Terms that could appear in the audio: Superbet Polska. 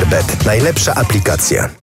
Superbet. Najlepsza aplikacja.